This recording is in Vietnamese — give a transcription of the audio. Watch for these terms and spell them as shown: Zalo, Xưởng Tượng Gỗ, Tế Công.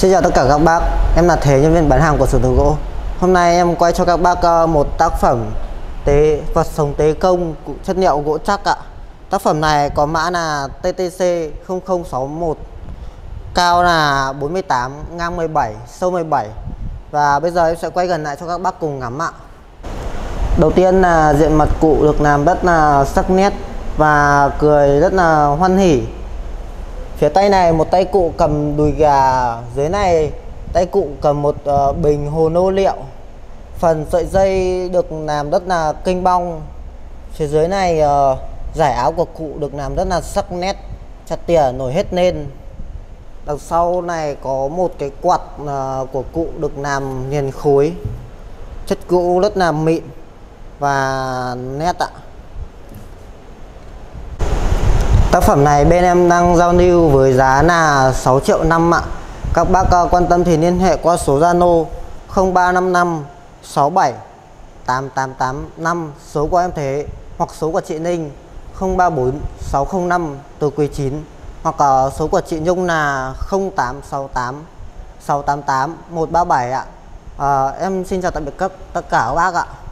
Xin chào tất cả các bác, em là Thế, nhân viên bán hàng của Xưởng Tượng Gỗ. Hôm nay em quay cho các bác một tác phẩm vật sống tế công chất liệu gỗ chắc ạ. Tác phẩm này có mã là TTC 0061, cao là 48, ngang 17, sâu 17. Và bây giờ em sẽ quay gần lại cho các bác cùng ngắm ạ. Đầu tiên là diện mặt cụ được làm rất là sắc nét và cười rất là hoan hỉ. Phía tay này một tay cụ cầm đùi gà, dưới này tay cụ cầm một bình hồ nô liệu. Phần sợi dây được làm rất là kênh bong. Phía dưới này dải áo của cụ được làm rất là sắc nét, chặt tỉa nổi hết lên. Đằng sau này có một cái quạt của cụ được làm nghiền khối, chất gỗ rất là mịn và nét ạ. Tác phẩm này bên em đang giao lưu với giá là 6 triệu 5 ạ. Các bác quan tâm thì liên hệ qua số Zalo 0355 67 8885, số của em Thế, hoặc số của chị Ninh 034605 từ quý 9, hoặc số của chị Nhung là 0868 688 137 ạ. Em xin chào tạm biệt tất cả các bác ạ.